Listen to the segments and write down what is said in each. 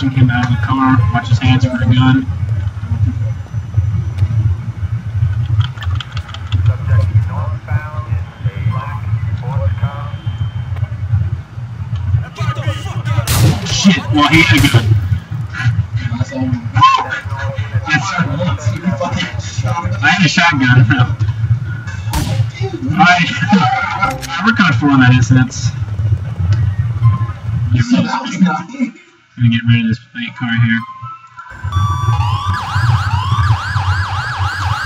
person came out of the car, watch his hands for a gun. Shit, well, he had a gun. I had a shotgun. I worked on 4 on that incident. I'm gonna get rid of this plate car here.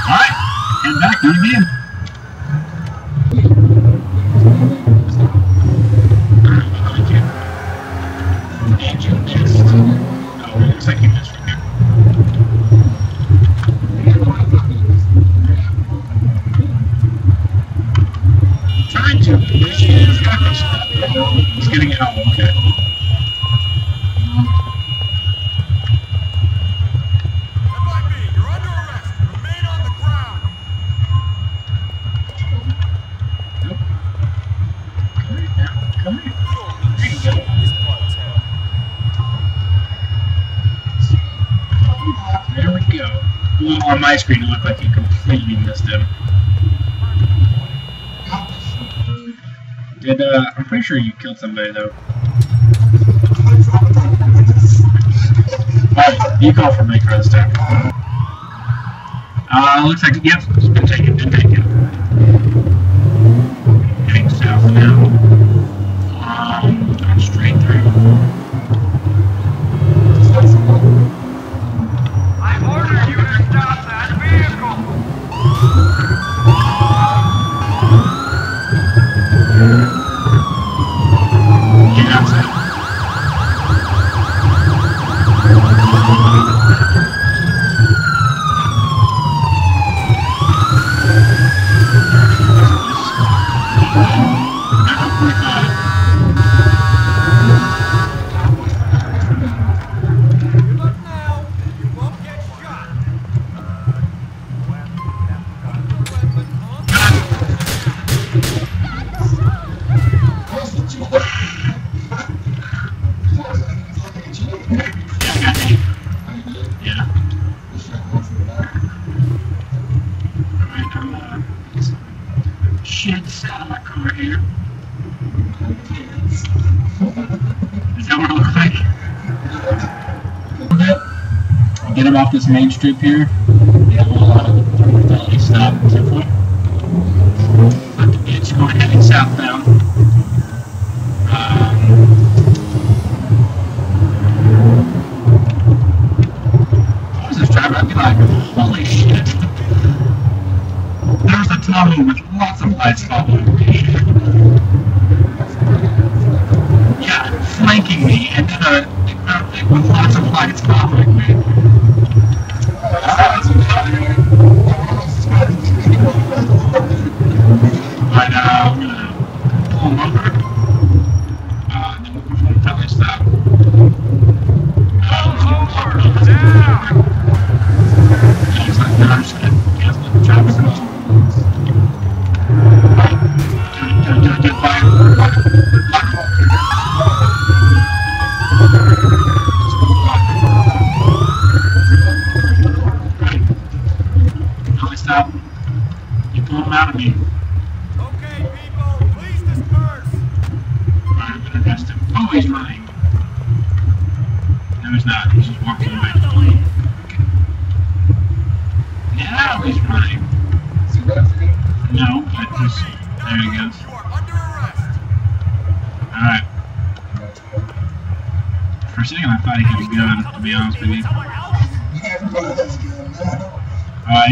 Alright, head back to the end. He's getting it out, okay. MIB, you're under arrest. Remain on the ground. Nope. Come here now. Come here. There you go. There we go. Well, on my screen it looked like you completely missed him. Did, I'm pretty sure you killed somebody, though. Alright, you call for Maker this time. Looks like, yep, it's been taken, Heading south now. Going straight through. I've ordered you to stop that vehicle! Get him off this main strip here. Yeah, we'll stop at some point. Let the bitch go heading southbound. What was this driver? I'd be like, holy shit. There's a tunnel with lots of lights following me. Yeah, flanking me, and then with lots of lights following me. I'm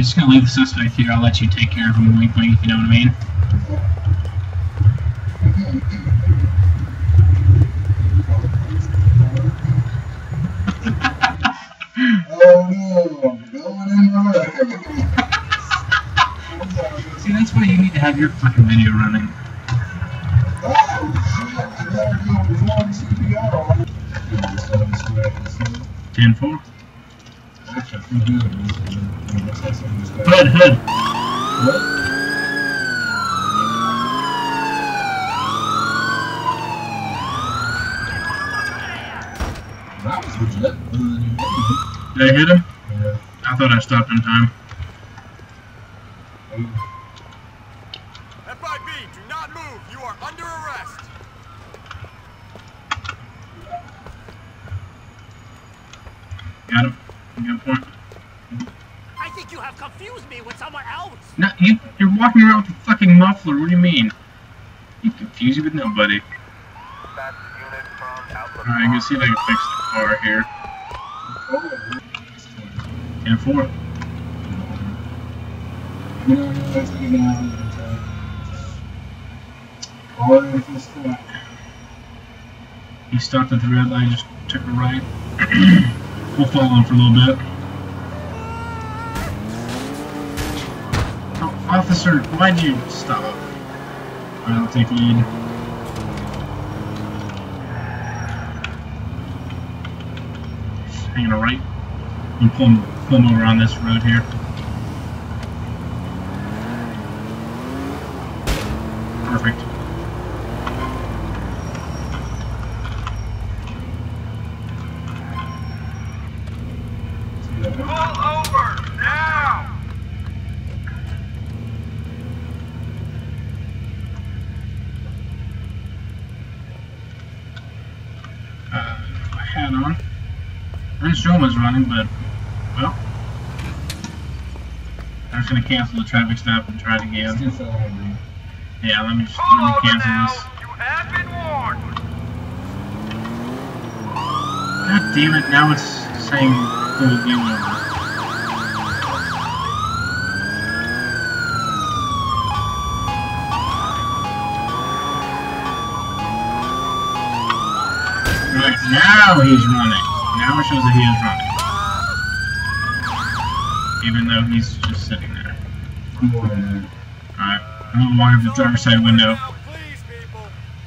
just going to leave the suspect here. I'll let you take care of him when we bring, if you know what I mean. See, that's why you need to have your fucking video running. Oh, 10-4. Hood. That was Did I hit him? Yeah. I thought I stopped in time. FIB, do not move. You are under arrest. Got him. Good point. I think you have confused me with someone else. No, you're walking around with a fucking muffler. What do you mean? You confuse you with nobody. Alright, I'm gonna see if I can fix the car here. And four. He stopped at the red light, just took a right. We'll follow him for a little bit. Oh, officer, why'd you stop? Alright, I'll take lead. Hanging a right. I'm pulling over on this road here. Perfect. Pull over now. My hat on. I didn't show him I was running, but well, I'm just gonna cancel the traffic stop and try it again. Yeah, let me cancel this. You have been warned. God damn it! Now it's saying full deal over. Right now he's running. Now it shows that he is running. Even though he's just sitting there. Alright, I'm gonna walk over the driver's side window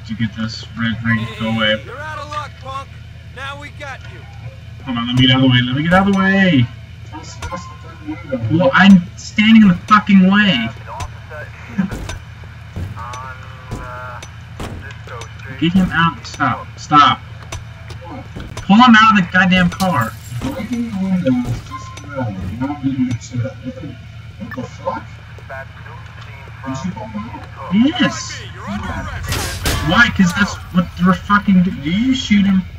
to get this red ring to go away. You're out of luck, punk. Now we got you. Hold on, let me get out of the way. Let me get out of the way. Well, I'm standing in the fucking way. Get him out. Stop. Stop. Pull him out of the goddamn car. What the fuck? Yes! Why? Because that's what they're fucking doing. Do you shoot him? Alright,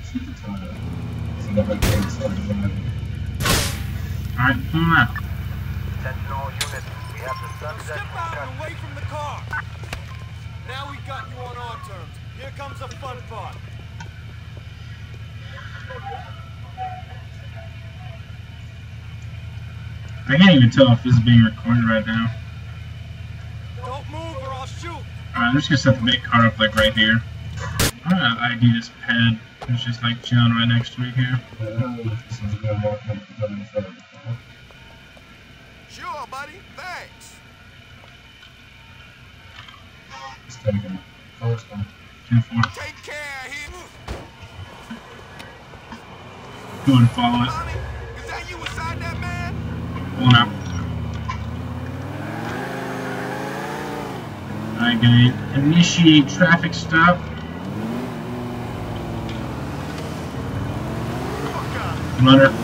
pull him out. Attention all units, we have the sunset. Step out and away from the car. Now we got you on our terms. Here comes the fun part. I can't even tell if this is being recorded right now. Don't move or I'll shoot. Alright, I'm just gonna set the big car up like right here. I'm gonna ID this pad. It's just like chilling right next to me here. Sure, buddy. Thanks. Take care, he go and follow it. Mommy, is that you inside that man? Pulling out. I'm going to initiate traffic stop. Runner. This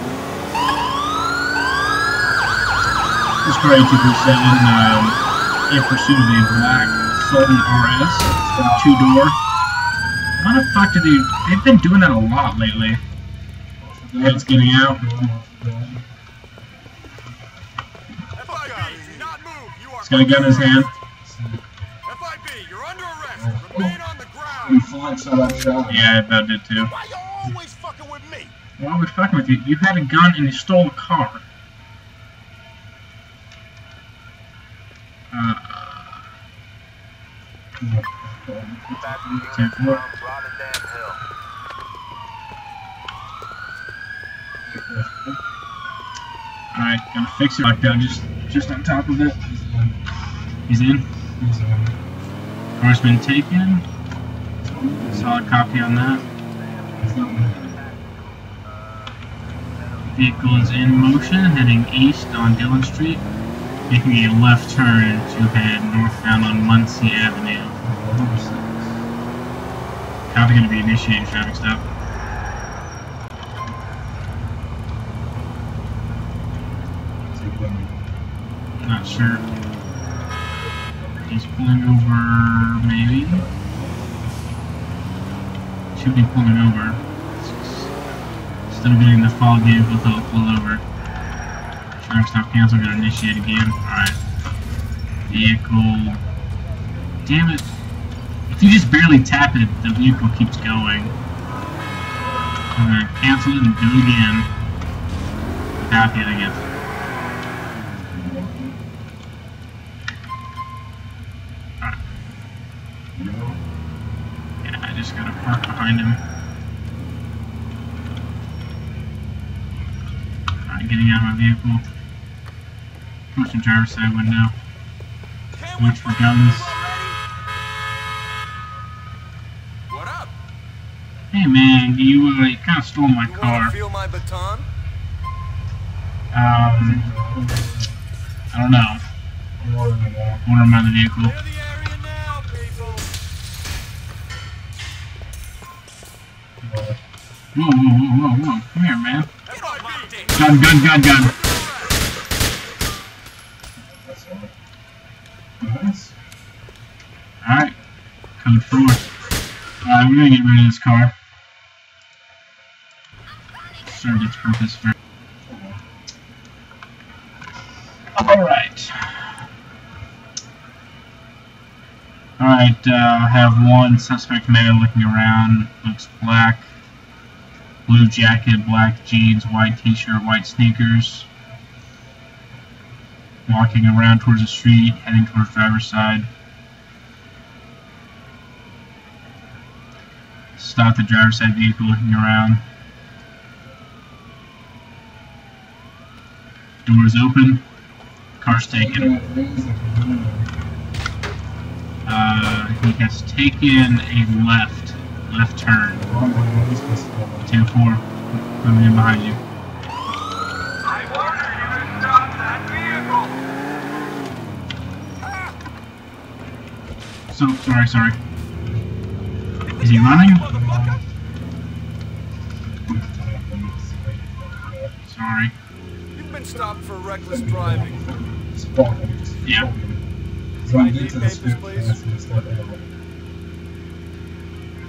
car 8247 in pursuit of a black Sultan RS, two-door. What the fuck do they... They've been doing that a lot lately. Head's getting out. He's got a gun in his hand. FIB, you're under arrest. Remain on the ground. Yeah, I about did too. Why are you always fucking with me? Why are we fucking with you? You had a gun and you stole a car. Alright, gonna fix it like that, just on top of it. He's in. Car's been taken. Solid copy on that. Vehicle is in motion, heading east on Dillon Street, making a left turn to head northbound on Muncie Avenue. Copy, gonna be initiating traffic stop. Not sure. He's pulling over, maybe? Should be pulling over. Instead of getting the fall game, he'll pull over. Truck stop cancel, gonna initiate again. Alright. Vehicle. Damn it. If you just barely tap it, the vehicle keeps going. I'm gonna cancel it and do it again. Without hitting it. Alright. Yeah, I just gotta park behind him. Alright, getting out of my vehicle. Pushing driver's side window. Watch for guns. What up? Hey man, you kind of stole my car. Feel my baton? I don't know. One of my vehicle. Clear the area now, people. Whoa, whoa, whoa, whoa! Come here, man. Gun, gun, gun, gun. Alright, code 4. Alright, we're gonna get rid of this car. Served its purpose for. Alright. Alright, I have one suspect male looking around. Looks black. Blue jacket, black jeans, white t-shirt, white sneakers. Walking around towards the street, heading towards driver's side. Stop the driver's side vehicle, looking around. Door is open. Car's taken. He has taken a left turn. 10-4, coming in behind you. So, sorry. Is he running? Sorry. You've been stopped for reckless driving. Yeah. Papers, please.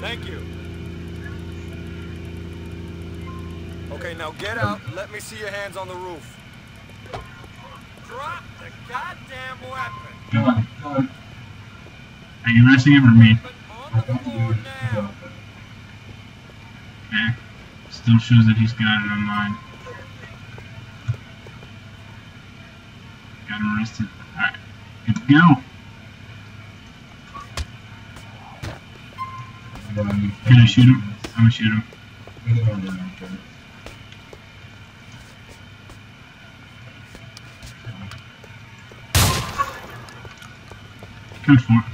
Thank you. Okay, now get out. Let me see your hands on the roof. Drop the goddamn weapon. Go on. Are you arresting him or me? Okay. Still shows that he's got it on mine. Got him arrested. Alright. Good to go. Can I shoot him? I'm gonna shoot him. Code 4.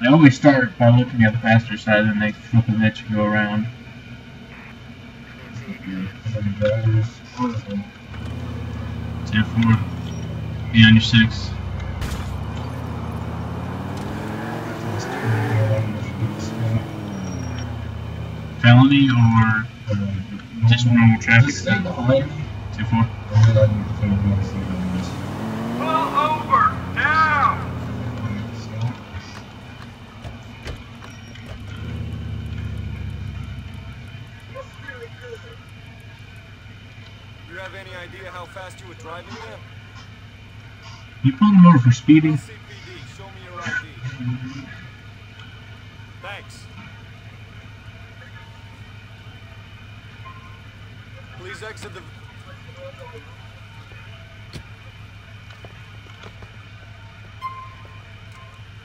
They always start by looking at the passenger side and they flip and let you go around. Step 4. Be on your 6. Felony or just normal traffic? Step 4. You pulled him over for speeding. LCPD, show me your ID. Thanks. Please exit the.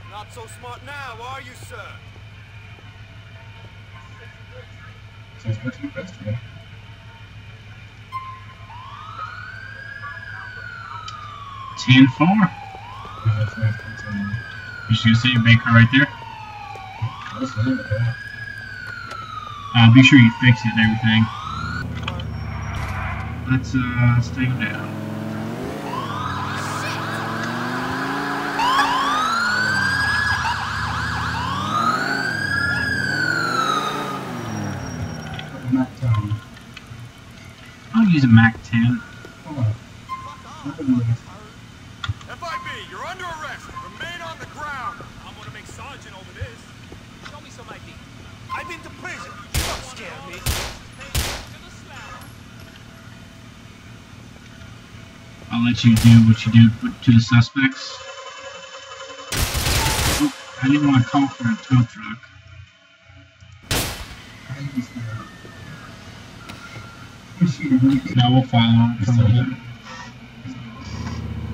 Not so smart now, are you, sir? Sounds much more best for me. Ten 4. You should see a baker right there. Be sure you fix it and everything. Let's take it down. use a Mac 10. Oh. FIB, you're under arrest. Remain on the ground. I'm gonna make sergeant over this. Show me some ID. I've been to prison. Don't scare me. I'll let you do what you do to the suspects. Oh, I didn't want to call for a tow truck. Now we'll follow from here.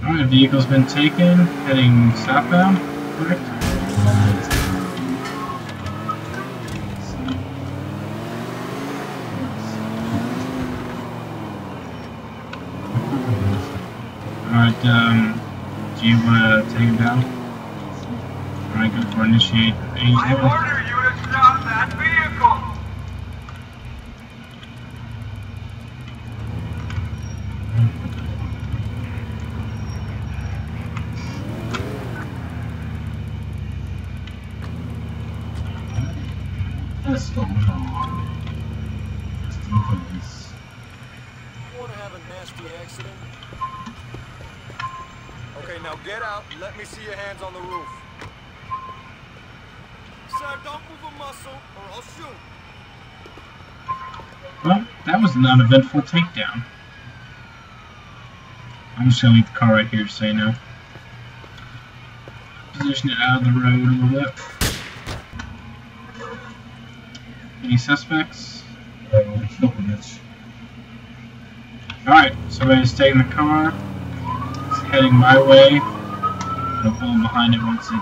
Alright, vehicle's been taken, heading southbound, correct? Alright, do you want to take him down? Alright, go for initiate. I order you to stop that vehicle! Let me see your hands on the roof. Sir, don't move a muscle or I'll shoot. Well, that was an uneventful takedown. I'm just gonna leave the car right here so you know. Position it out of the road a little bit. Any suspects? Alright, somebody's taking the car. It's heading my way. I'll pull him behind it once it,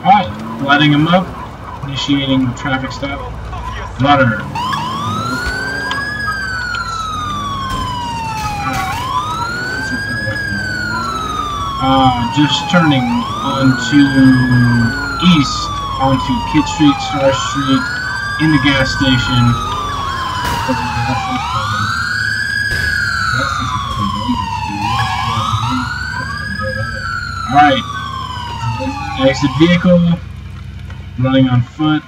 Alright, lighting him up, initiating the traffic stop. Rudder. Just turning onto east, onto Kid Street, Star Street, in the gas station. Alright, exit vehicle, running on foot.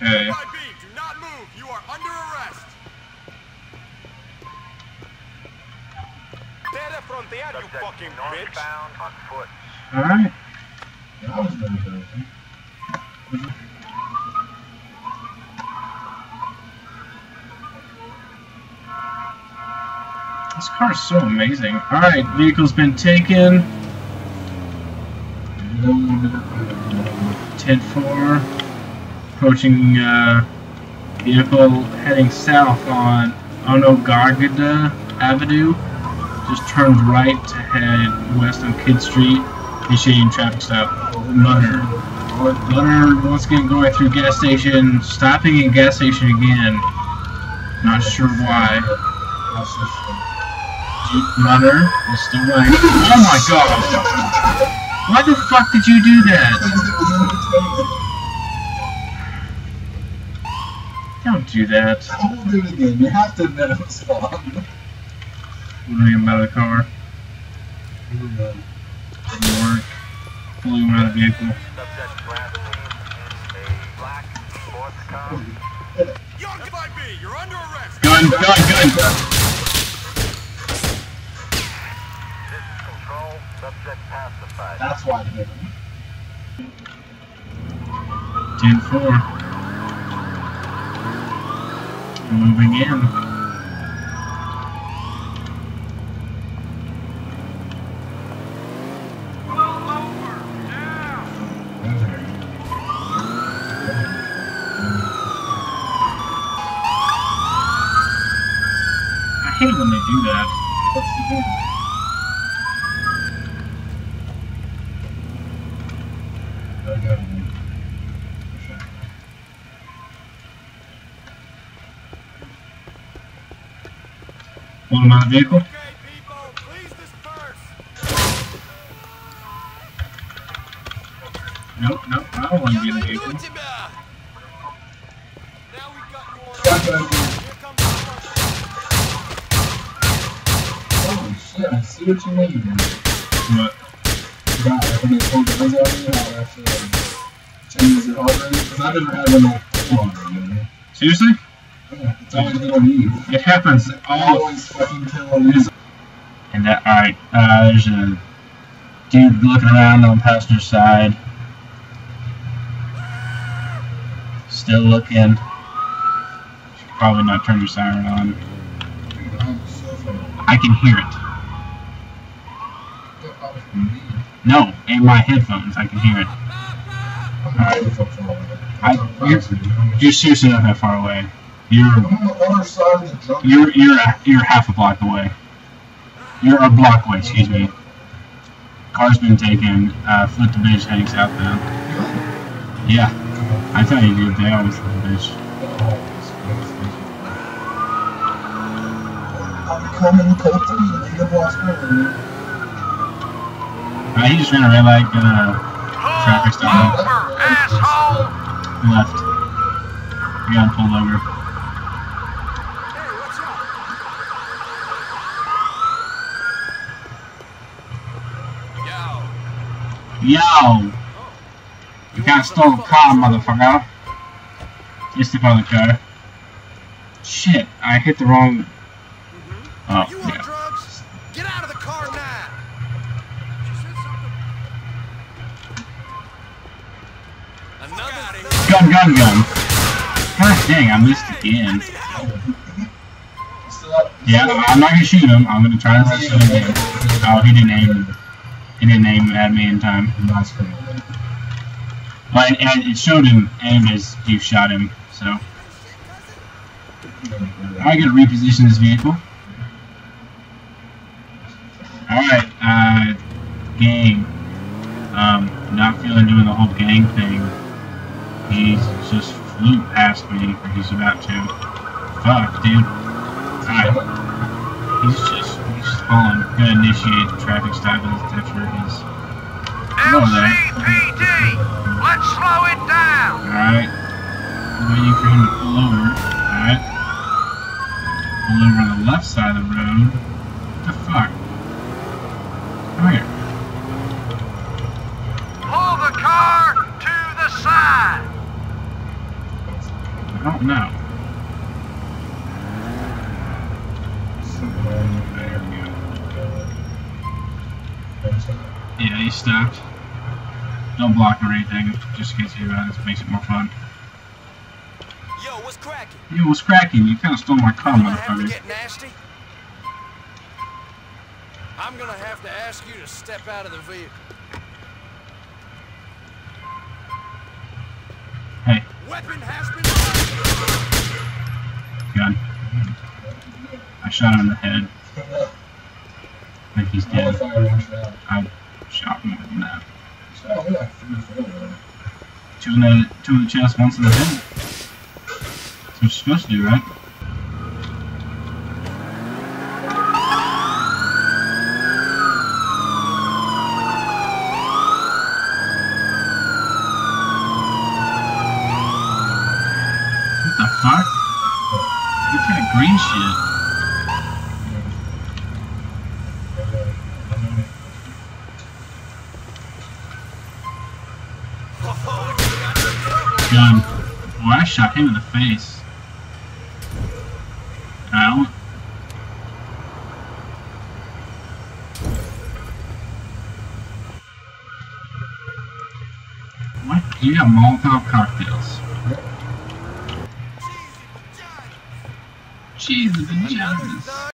Okay. Do not move, you are under arrest. You fucking bitch. Alright. This car is so amazing. Alright, vehicle's been taken. 10-4. Approaching vehicle heading south on Onondaga Avenue. Just turns right to head west on Kid Street. Initiating traffic stop. Mutter. Mutter once again going through gas station. Stopping at gas station again. Not sure why. Runner, we're still running. Oh my god! Why the fuck did you do that? Don't do that. Don't do it again. You have to admit it was fun. We're gonna get him out of the car. Didn't work. Pulling him out of the vehicle. Gun, gun, gun! That's why I did it. 10-4. Moving in. Pull over now. I hate when they do that. What's the point? Pull him out of the vehicle. Okay, people, please disperse. Nope, nope, I don't want to be in the vehicle. Now we got one. Oh shit, I see what you mean. What? company pulled those out of you, I'll actually change it already, because I've never had one before. Seriously? Yeah, it's always little me. It happens. Always fucking kill me. And that, alright, there's a dude looking around on the passenger side. Still looking. Should probably not turn your siren on. I can hear it. No, in my headphones, I can hear it. You're seriously not that far away. You're half a block away. You're a block away, excuse me. Car's been taken. Flip the bitch heading southbound. Yeah, I thought you did. They always flip the bitch. He just ran a red light, got a traffic stop. Left. We got him pulled over. Hey, what's up? Yo! You can't stole the car, motherfucker. You step on the car. Shit, I hit the wrong... Oh, you want drugs? Get out of the car now! She said something. Another gun. God dang, I missed again. Yeah, I'm not gonna shoot him. I'm gonna try and rush him again. Oh, he didn't aim. He didn't aim at me in time. But it showed him aim as you shot him. So I gotta reposition this vehicle. Alright, gang. Not feeling doing the whole gang thing. He just flew past me when he's about to. Fuck, dude. Alright. He's just falling. I'm gonna initiate the traffic stop after his. LCPD! Let's slow it down! Alright. I'm waiting for him to pull over. Alright. Pull over on the left side of the road. What the fuck? Come here. Pull the car to the side. I don't know. There we go. Yeah, he stopped. Don't block or anything, just in case you realize it makes it more fun. Yo, what's cracking? Yo, what's cracking? You kind of stole my car, motherfucker. Get nasty. I'm gonna have to ask you to step out of the vehicle. Hey. Weapon has been gun. I shot him in the head. I think he's dead. I shot him in the head. Two in the chest, once in the head. That's what you're supposed to do, right? Green shit. Gun. Boy, I shot him in the face. Ow. What? You got Molotov cocktails. Jesus and Jesus.